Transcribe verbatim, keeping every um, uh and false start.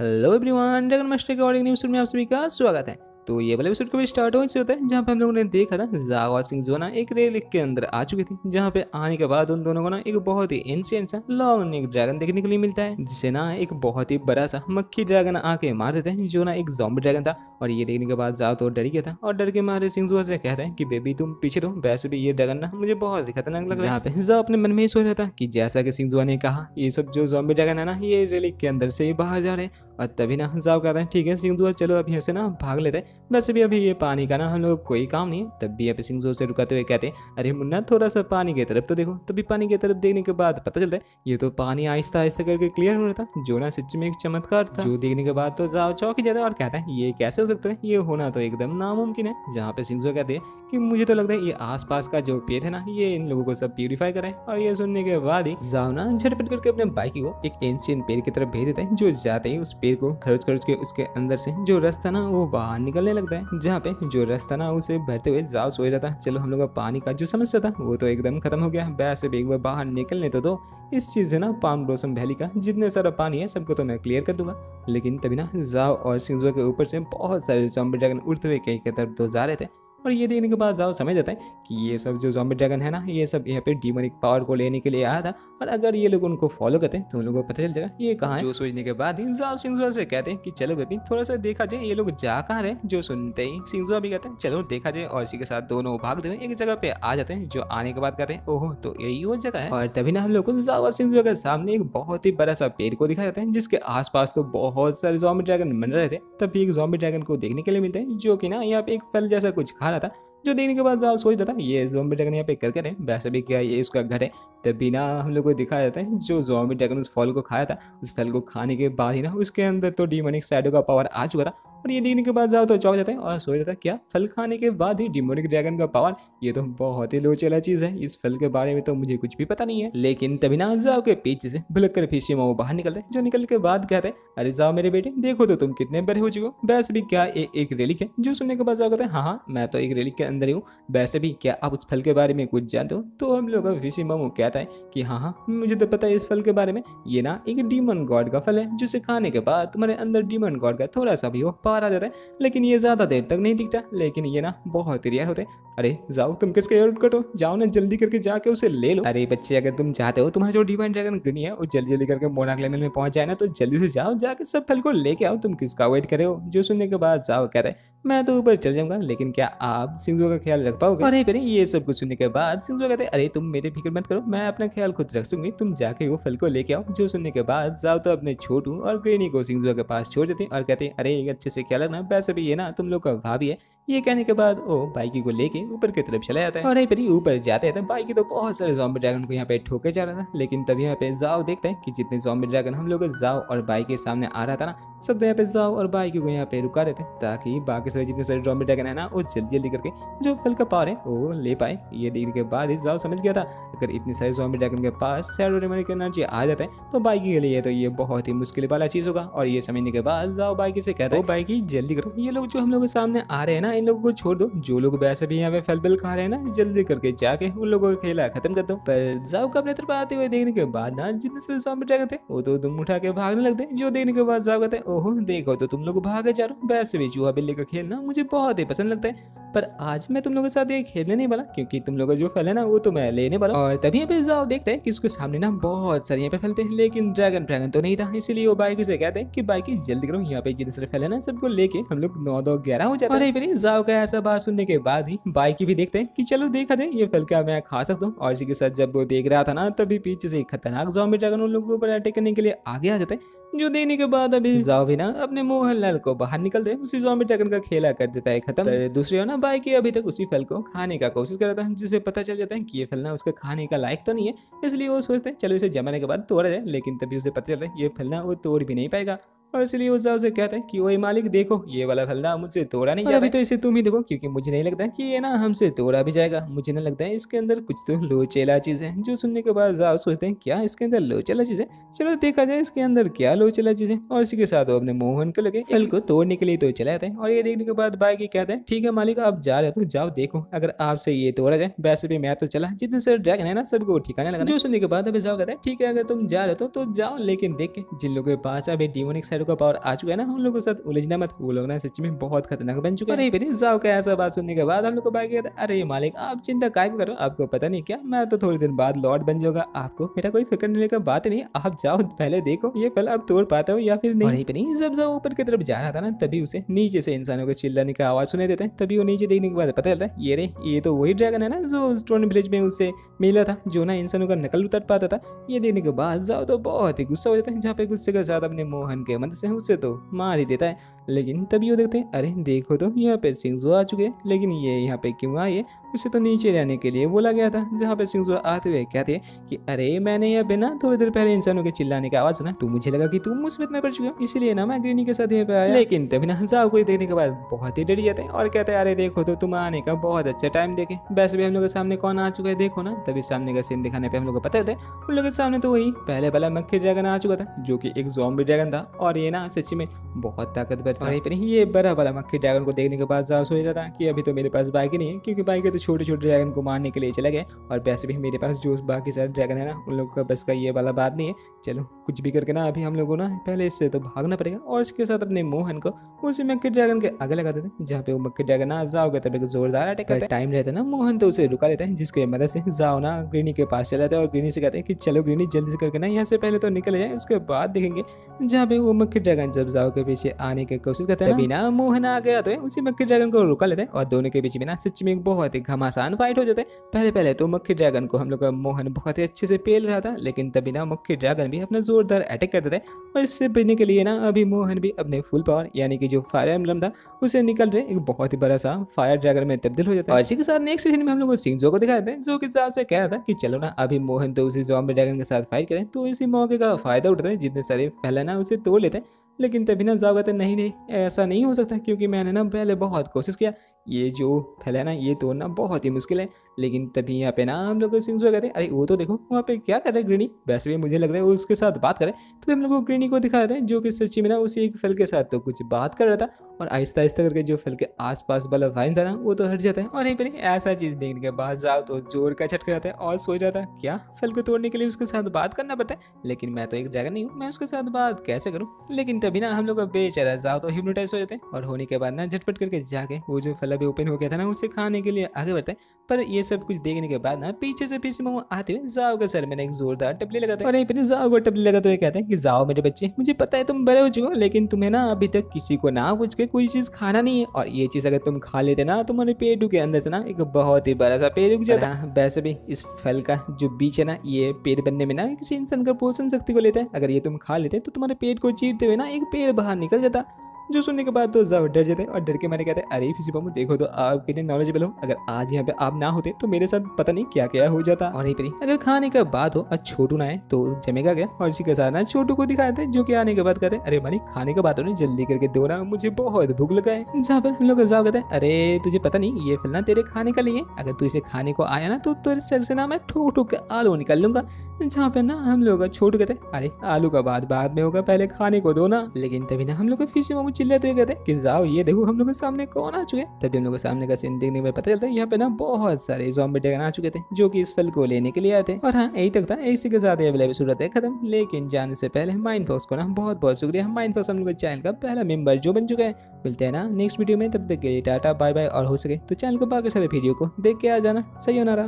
Hello everyone, dragon master के according news में आप सभी का स्वागत है। तो ये वाले एपिसोड को भी स्टार्ट हो इससे होता है जहाँ पे हम लोगों ने देखा था जावा सिंह जो ना एक रेल के अंदर आ चुकी थी, जहाँ पे आने के बाद उन दोनों को ना एक बहुत ही एंशिएंट सा लॉन्ग नेक ड्रैगन देखने के लिए मिलता है, जिसे ना एक बहुत ही बड़ा सा मक्खी ड्रैगन आके मार देते हैं जो ना एक ज़ॉम्बी ड्रैगन था। और ये देखने के बाद जावा तो डर गया था और डर के मारे सिंह जुआ से कहता है कि बेबी तुम पीछे रहो, वैसे भी ये ड्रैगन ना मुझे बहुत ही खतरनाक लग रहा है। यहाँ पे जावा अपने मन में ही सोच रहा था कि जैसा कि सिंह जुआ ने कहा ये सब जो ज़ॉम्बी ड्रैगन है ना ये रेल के अंदर से ही बाहर जा रहे हैं। और तभी ना जावा कहता है ठीक है सिंह जुआ चलो अभी यहाँ से ना भाग लेते हैं, वैसे भी अभी ये पानी का ना हम लोग कोई काम नहीं है। तब भी अभी सिंह जोर से रुकाते हुए कहते हैं अरे मुन्ना थोड़ा सा पानी की तरफ तो देखो। तभी पानी की तरफ देखने के बाद पता चलता है ये तो पानी आहिस्ता आहिस्ता करके क्लियर हो रहा था जो ना सच में एक चमत्कार था, जो देखने के बाद तो जाओ चौंक जाता है और कहता है ये कैसे हो सकता है, ये होना तो एकदम नामुमकिन है। जहाँ पे सिंह जोर कहते हैं कि मुझे तो लगता है ये आस पास का जो पेड़ है ना ये इन लोगों को सब प्यूरिफाई करे। और ये सुनने के बाद ही जाओ ना झटपट करके अपने बाइक को एक एंशिएंट पेड़ की तरफ भेज देता है, जो जाते ही उस पेड़ को खरोच खरोच के उसके अंदर से जो रास्ता ना वो बाहर निकल लगता है, जहाँ पे जो रास्ता ना उसे भरते हुए जाओ सोच रहा था चलो हम लोग का पानी का जो समस्या था वो तो एकदम खत्म हो गया, वैसे भी एक बार बाहर निकलने तो दो। इस चीज़ से ना पाम ब्लॉसम वैली का जितने सारा पानी है सबको तो मैं क्लियर कर दूंगा। लेकिन तभी ना जाओ और सिंजुआ के ऊपर से बहुत सारे ज़ॉम्बी ड्रैगन उड़ते हुए कहीं के तरफ तो जा रहे थे। और ये देखने के बाद जाओ समझ जाता है कि ये सब जो ज़ॉम्बी ड्रैगन है ना ये सब यहाँ पे डीमोनिक पावर को लेने के लिए आया था, और अगर ये लोग उनको फॉलो करते हैं तो उन लोगों को पता चल जाएगा ये कहाँ है। जो सोचने के बाद ही जाओ सिंजुआ से कहते हैं कि चलो बेबी थोड़ा सा देखा जाए ये लोग जा कहाँ रहे। जो सुनते ही सिंजुआ भी कहते हैं चलो देखा जाए, और इसी के साथ दोनों भागते हुए एक जगह पे आ जाते हैं, जो आने के बाद कहते हैं ओहो तो यही वो जगह है। और तभी ना हम लोग को जाओ और सिंजुआ के सामने एक बहुत ही बड़ा सा पेड़ को दिखाया जाता है, जिसके आस पास तो बहुत सारे ज़ॉम्बी ड्रैगन बन रहे थे। तभी एक ज़ॉम्बी ड्रैगन को देखने के लिए मिलते हैं जो कि ना यहाँ पे एक फल जैसा कुछ खा रहा था, जो देखने के बाद जाओ सोच रहा था ये ज़ॉम्बी ड्रैगन यहाँ पे करके रहे, वैसे भी क्या ये उसका घर है। तभी ना हम लोग को दिखाया जाता है जो ज़ॉम्बी ड्रैगन उस फल को खाया था, उस फल को खाने के बाद ही ना उसके अंदर तो डीमोनिक शैडो का पावर आ चुका था। और ये देखने के बाद जाओ तो चौंक जाता है और सोच रहा था क्या फल खाने के बाद ही डीमोनिक ड्रैगन का पावर, ये तो बहुत ही लोचला चीज़ है, इस फल के बारे में तो मुझे कुछ भी पता नहीं है। लेकिन तभी ना जाओ के पीछे से भुलक्कर फीसी माओ बाहर निकलते, जो निकल के बाद कहते हैं अरे जाओ मेरे बेटे देखो तो तुम कितने बड़े हो चुके हो, वैसे भी क्या ये एक रेलिक है। जो सुनने के बाद जाओ कहते हैं हाँ हाँ मैं तो एक रेलिक के अंदर ही हूँ, वैसे भी क्या आप उस फल के बारे में कुछ जानते हो। तो हम लोग फीसी मामू कहता है कि हाँ हाँ मुझे तो पता है इस फल के बारे में, ये ना एक डीमन गॉड का फल है जिसे खाने के बाद तुम्हारे अंदर डीमन गॉड का थोड़ा सा भी वो पावर आ जाता है, लेकिन ये ज़्यादा देर तक नहीं दिखता, लेकिन ये ना बहुत रेयर होते। अरे जाओ तुम किसके ऑर्डर करो, जाओ ना जल्दी करके जाके उसे ले लो। अरे बच्चे अगर तुम चाहते हो तुम्हारा जो डीमन ड्रैगन ग्रिनी है वो जल्दी जल्दी करके मोनाक लेवल में पहुंच जाए ना तो जल्दी से जाओ जाके सब फल को लेके आओ, तुम किसका वेट कर रहे हो। जो सुनने के बाद जाओ कह रहे हैं मैं तो ऊपर चल जाऊंगा, लेकिन क्या आप सिंजुआ का ख्याल रख पाओगे। अरे पहले ये सब कुछ सुनने के बाद सिंजुआ कहते हैं अरे तुम मेरे फिक्र मत करो, मैं अपना ख्याल खुद रख लूंगी, तुम जाके वो फल को लेके आओ। जो सुनने के बाद जाओ तो अपने छोटू और ग्रेनी को सिंजुआ के पास छोड़ देते हैं और कहते हैं अरे अच्छे से ख्याल रखना, वैसे भी ये ना तुम लोग का भाभी है। ये कहने के बाद वो बाइकी को लेके ऊपर की तरफ चला जाता है। और फिर ऊपर जाते थे बाइकी तो बहुत सारे ज़ॉम्बी ड्रैगन को यहाँ पे ठोके जा रहा था, लेकिन तभी यहाँ पे जाओ देखते हैं कि जितने ज़ॉम्बी ड्रैगन हम लोग जाओ और बाइकी के सामने आ रहा था ना सब यहाँ पे जाओ और बाइकी को यहाँ पे रुका रहते हैं, ताकि बाकी सारे जितने सारे ज़ॉम्बी ड्रैगन है ना वो जल्दी जल्दी करके जो फल का पावर है वो ले पाए। ये देखने के बाद ही जाओ समझ गया था अगर इतने सारे ज़ॉम्बी ड्रैगन के पास शैडो डेमन की एनर्जी आ जाता है तो बाइकी के लिए तो ये बहुत ही मुश्किल वाला चीज़ होगा। और ये समझने के बाद जाओ बाइकी से कहता है बाइकी जल्दी करो, ये लोग जो हम लोग के सामने आ रहे हैं ना इन लोगों को छोड़ दो, जो लोग वैसे भी यहाँ पे फल बिल खा रहे हैं ना जल्दी करके जाके उन लोगों का खेला खत्म कर दो। पर जाओ का अपने तरफ आते हुए देखने के बाद ना जितने सारे ज़ॉम्बी ड्रैगन थे वो तो दुम उठा के भागने लगते, जो देखने के बाद जाओ कहते हैं ओहो देखो तो तुम लोग भागे जा रहे हो, वैसे भी चूहा बिल्ली का खेलना मुझे बहुत ही पसंद लगता है, पर आज मैं तुम लोगों के साथ ये खेलने नहीं वाला, क्योंकि तुम लोगों का जो फल है ना वो तो मैं लेने वाला। और तभी यहाँ पे जाओ देखते हैं कि उसके सामने ना बहुत सारे यहाँ पे फल थे, लेकिन ड्रैगन ड्रैगन तो नहीं था, इसीलिए वो बाइकी से कहते हैं कि बाइकी जल्दी करो यहाँ पे जितने सारे फल है ना सबको लेके हम लोग नौ दो ग्यारह हो जाते हैं। जाओ का ऐसा बात सुनने के बाद ही बाइकी भी देखते हैं कि चलो देखा जाए ये फल क्या मैं खा सकता हूँ। और इसी के साथ जब वो देख रहा था ना तभी पीछे से खतरनाक ज़ॉम्बी ड्रैगन उन लोगों पर अटैक करने के लिए आगे आ जाते हैं, जो देने के बाद अभी जाओ भी ना अपने मोहनलाल को बाहर निकलते उसी ज़ॉम्बी ड्रैगन का खेला कर देता है खत्म। दूसरी ओर ना बाइकी अभी तक उसी फल को खाने का कोशिश कर रहा था, जिसे पता चल जाता है कि ये फल ना उसका खाने का लायक तो नहीं है, इसलिए वो सोचते हैं चलो इसे जमाने के बाद तोड़ा जाए। लेकिन तभी उसे पता चलता है ये फल ना वो तोड़ भी नहीं पाएगा, और इसलिए वो जाओ से कहता है कि वही मालिक देखो ये वाला फल ना मुझसे तोड़ा नहीं जाएगा, अभी तो इसे तुम ही देखो क्योंकि मुझे नहीं लगता कि ये ना हमसे तोड़ा भी जाएगा, मुझे नहीं लगता है इसके अंदर कुछ तो लोचेला चीज़ है। जो सुनने के बाद जाओ सोचते हैं क्या इसके अंदर लोचेला चीज़ है, चलो देखा जाए इसके अंदर क्या लोचेला चीज़ है। और इसी के साथ वो अपने मोहन को लगे फल को तोड़ने के लिए तो चले जाते हैं। और ये देखने के बाद बाइकी कहते हैं ठीक है मालिक आप जा रहे हो तो जाओ देखो अगर आपसे ये तोड़ा जाए, वैसे भी मैं तो चला जितने सारे ड्रैगन है ना सबको ठिकाने लगा। जो सुनने के बाद अभी जाओ कहता है ठीक है अगर तुम जा रहे हो तो जाओ, लेकिन देख के जिन लोगों के पास अभी डीमोनिक साइड का पावर आ चुका है ना, हम लोग के साथ उलझना मत, वो लोग ना सच में बहुत खतरनाक बन चुके हैं। अरे जाओ का ऐसा बात सुनने के बाद हम लोग को भाई कहते अरे मालिक आप चिंता काय को करो, आपको पता नहीं क्या मैं तो थोड़ी दिन बाद लॉर्ड बन जाऊंगा, आपको मेरा कोई फिक्र लेने का बात नहीं, आप जाओ पहले देखो ये फल आप तोड़ पाते हो या फिर नहीं। जब जाओ ऊपर की तरफ जा रहा था ना तभी उसे नीचे से इंसानों के चिल्लाने का आवाज सुनाई देता है। तभी वो नीचे देखने के बाद पता चलता है ये रे ये तो वही ड्रैगन है ना जो स्टोन ब्रिज में उसे मिला था, जो ना इंसानों का नकल उतर पाता था। ये देखने के बाद जाओ तो बहुत ही गुस्सा हो जाता है, जहाँ पे गुस्से के साथ अपने मोहन के मदद से उसे तो मार ही देता है। लेकिन तभी वो देखते हैं अरे देखो तो यहाँ पे सिंगजो आ चुके हैं, लेकिन ये यहाँ पे क्यों आए, उसे तो नीचे रहने के लिए बोला गया था। जहाँ पे सिंगजो आते हुए कहते हैं कि अरे मैंने यहाँ पे ना थोड़ी देर पहले इंसानों के चिल्लाने का आवाज सुना, तो मुझे लगा कि तुम मुसीबत में पड़ चुके हो, इसलिए ना मैं ग्रीनी के साथ यहाँ पे आया। लेकिन तभी ना जाओ को देखने के बाद बहुत ही डर जाते हैं और कहते हैं अरे देखो तो तुम आने का बहुत अच्छा टाइम देखे, वैसे भी हम लोग के सामने कौन आ चुका है देखो ना। तभी सामने का सीन दिखाने पर हम लोग को पता था उन लोगों के सामने तो वही पहले पहला मक्खी ड्रैगन आ चुका था, जो कि एक ज़ॉम्बी ड्रैगन था और ये ना सच्ची में बहुत ताकतवर था। और ये बड़ा वाला मक्खी ड्रैगन को देखने के बाद जाओ सोच रहा था कि अभी तो मेरे पास बाइक ही नहीं है, क्योंकि बाइक तो छोटे छोटे ड्रैगन को मारने के लिए चला गया, और वैसे भी मेरे पास जो बाकी सारे ड्रैगन है ना उन लोग का बस का ये वाला बात नहीं है। चलो कुछ भी करके ना अभी हम लोगों ना पहले इससे तो भागना पड़ेगा। और इसके साथ अपने मोहन को उसी मक्खी ड्रैगन के आगे लगा देते हैं, जहाँ पे वो मक्खी ड्रैगन ना जाओ का तब जोरदार अटैक करता है। टाइम रहता है ना मोहन तो उसे रुका लेता है, जिसकी मदद से जाओ ना ग्रीनी के पास चला जाता है और ग्रीनी से कहते हैं कि चलो ग्रीनी जल्दी करके ना यहाँ से पहले तो निकल जाए, उसके बाद देखेंगे। जहाँ पे वो मक्खी ड्रैगन जब जाओ के पीछे आने की कोशिश करते हैं, तभी ना मोहन आ गया तो उसी मक्खी ड्रैगन को रुका लेते हैं और दोनों के बीच में ना सच में बहुत ही घमासान फाइट हो जाता है। पहले पहले तो मक्खी ड्रैगन को हम लोग का मोहन बहुत ही अच्छे से पेल रहा था, लेकिन तभी ना मक्खी ड्रैगन भी अपना जोरदार अटैक करते थे, और इससे बचने के लिए ना अभी मोहन भी अपने फुल पावर यानी कि जो फायर एम्ब्लम था उसे निकल रहे एक बहुत ही बड़ा सा फायर ड्रैगन में तब्दील हो जाता है। और इसी के साथ नेक्स्ट सीन में हम लोग को सिंगजो को दिखाते हैं, जो कि जाओ से कह रहा था कि चलो ना अभी मोहन तो उसी ज़ॉम्बी ड्रैगन के साथ फाइट करें, तो इसी मौके का फायदा उठाते हैं, जितने सारे फैलाना उसे तोड़ लेते हैं। लेकिन तभी ना जाओ कहते नहीं नहीं ऐसा नहीं हो सकता, क्योंकि मैंने ना पहले बहुत कोशिश किया, ये जो फैला ना ये तोड़ना बहुत ही मुश्किल है। लेकिन तभी यहाँ पे ना हम लोग सिंह कहते हैं अरे वो तो देखो वहाँ पे क्या कर रहे हैं ग्रीनी, वैसे भी मुझे लग रहा है वो उसके साथ बात करें। तो हम लोग को ग्रीनी को दिखा देते हैं, जो कि सच्ची में ना उसी एक फल के साथ तो कुछ बात कर रहा था, और आहिस्ता आहिस्ता करके जो फल के आसपास वाला वाइन था ना वो तो हट जाता है। और यहीं ऐसा चीज़ देखने के बाद जाओ तो जोर का झटका जाता है और सोच रहा था क्या फल को तोड़ने के लिए उसके साथ बात करना पड़ता है, लेकिन मैं तो एक ड्रैगन नहीं हूँ, मैं उसके साथ बात कैसे करूँ। लेकिन तभी ना हम लोग बेचारा जाओ तो हिप्नोटाइज हो जाते हैं, और होने के बाद ना झटपट करके जाके वो जो फल भी ओपन हो गया था ना उसे खाने के लिए आगे बढ़ता है। पर ये सब कुछ देखने के बाद ना पीछे से पीछे मोमो आते हुए जाओ का सर मैंने एक जोरदार टपली लगाता है, और यहीं जाओ को टपली लगाते हुए कहते हैं कि जाओ मेरे बच्चे मुझे पता है तुम बड़े हो चुके हो, लेकिन तुम्हें ना अभी तक किसी को ना पूछ के कोई चीज़ खाना नहीं है, और ये चीज़ अगर तुम खा लेते ना तुम्हारे पेट के अंदर से ना एक बहुत ही बड़ा सा पेड़ उग जाता है। वैसे भी इस फल का जो बीज है ना ये पेड़ बनने में ना किसी इंसान का पोषण शक्ति को लेता है, अगर ये तुम खा लेते तो तुम्हारे पेट को चीरते हुए ना एक पेड़ बाहर निकल जाता। जो सुनने के बाद तो जाओ डर जाते हैं और डर के मारे कहते हैं अरे फिजिपमो देखो तो आप कितने नॉलेजेबल हो, अगर आज यहाँ पे आप ना होते तो मेरे साथ पता नहीं क्या क्या हो जाता। और नहीं अगर खाने का बात हो और छोटू ना है तो जमेगा गया, और इसी के साथ ना छोटू को दिखाते हैं, जो कि आने के बाद कहते हैं अरे मानी खाने का बात हो रही जल्दी करके दो ना, मुझे बहुत भूख लगा है। जहाँ पर हम लोग जाओ कहते हैं अरे तुझे पता नहीं ये फलना तेरे खाने का लिए, अगर तू इसे खाने को आया ना तो तेरे सर से ना मैं ठोक ठोक के आलू निकाल लूंगा। जहाँ पे ना हम लोग छोटू कहते हैं अरे आलू का बात बाद में होगा पहले खाने को दो ना। लेकिन तभी ना हम लोग फिजिपमो चिल्लाते हुए कहते हैं कि जाओ ये देखो हम लोग के सामने कौन आ चुके हैं। तभी हम लोग के सामने का सीन देखने में पता चलता है यहाँ पे ना बहुत सारे ज़ॉम्बी ड्रैगन आ चुके थे, जो कि इस फल को लेने के लिए आए थे। और हाँ यही तक था, इसी के साथ ये वाला एपिसोड है खत्म। लेकिन जाने से पहले माइंड फॉक्स को ना बहुत बहुत शुक्रिया, माइंड फॉक्स हम लोग के चैनल का पहला मेंबर जो बन चुका है। मिलते हैं ना नेक्स्ट वीडियो में, तब तक के लिए टाटा बाय बाय, और हो सके तो चैनल को बाकी सारे वीडियो को देख के आ जाना। सही हो ना।